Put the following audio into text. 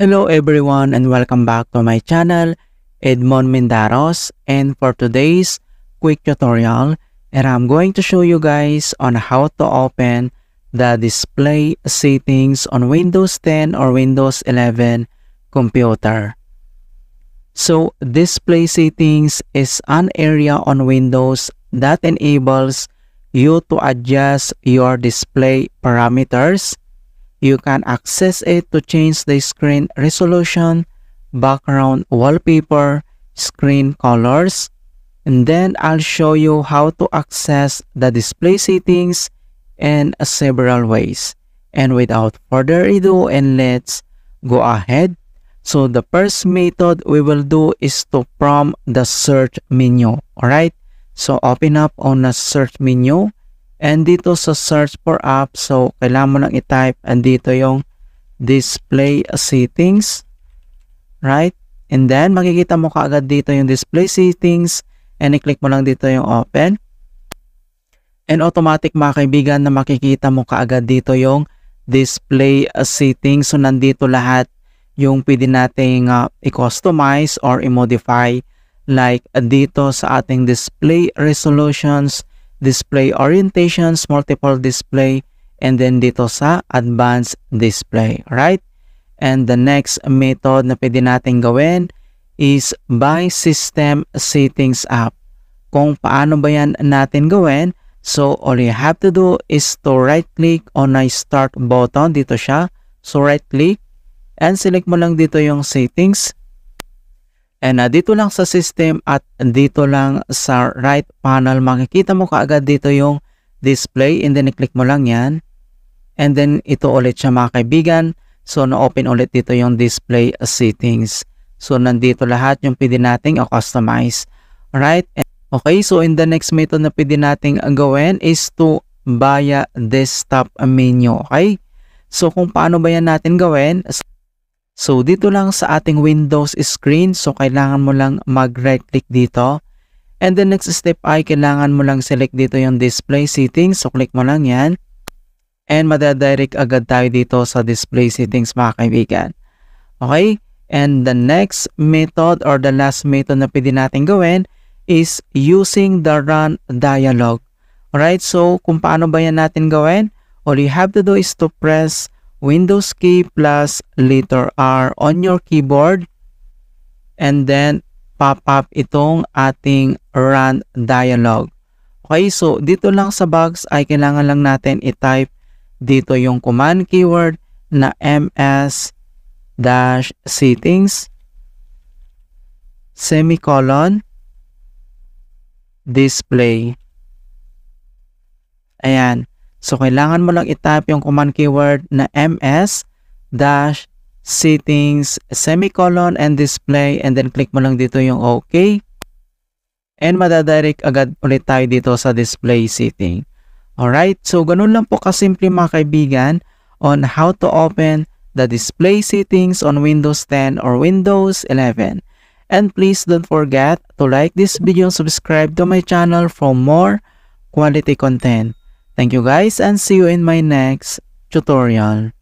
Hello everyone and welcome back to my channel, Edmund Mindaros, and for today's quick tutorial, and I'm going to show you guys on how to open the display settings on Windows 10 or Windows 11 computer. So display settings is an area on Windows that enables you to adjust your display parameters. You can access it to change the screen resolution, background wallpaper, screen colors, and then I'll show you how to access the display settings in several ways. And without further ado, and let's go ahead. So the first method we will do is to prompt the search menu. Alright, so open up on the search menu. And dito sa search for app, so kailangan mo lang i-type andito yung display settings, right? And then makikita mo kaagad dito yung display settings and i-click mo lang dito yung open. And automatic mga kaibigan na makikita mo kaagad dito yung display settings. So nandito lahat yung pwede nating i-customize or i-modify, like dito sa ating display resolutions, display orientations, multiple display, and then dito sa advanced display, right? And the next method na pwede natin gawin is by system settings app. Kung paano ba yan natin gawin, so all you have to do is to right click on a start button, dito siya. So right click and select mo lang dito yung settings. And dito lang sa system at dito lang sa right panel, makikita mo kaagad dito yung display, and then i-click mo lang yan. And then ito ulit siya mga kaibigan. So na-open ulit dito yung display settings. So nandito lahat yung pwede nating i-customize. Alright? Okay, so in the next method na pwede nating gawin is to via desktop menu. Okay? So kung paano ba yan natin gawin? So dito lang sa ating Windows screen, so kailangan mo lang mag-right click dito. And the next step ay kailangan mo lang select dito yung display settings. So click mo lang yan. And madadirect agad tayo dito sa display settings mga kaibigan. Okay? And the next method or the last method na pwede natin gawin is using the run dialog. Alright? So kung paano ba yan natin gawin? All you have to do is to press Windows key plus letter R on your keyboard, and then pop up itong ating run dialog. Okay, so dito lang sa box ay kailangan lang natin i-type dito yung command keyword na ms-settings semicolon display. Ayan. So, kailangan mo lang i-type yung command keyword na ms-settings semicolon and display, and then click mo lang dito yung OK. And madadirect agad ulit tayo dito sa display setting. Alright, so ganun lang po kasimple mga kaibigan on how to open the display settings on Windows 10 or Windows 11. And please don't forget to like this video and subscribe to my channel for more quality content. Thank you guys and see you in my next tutorial.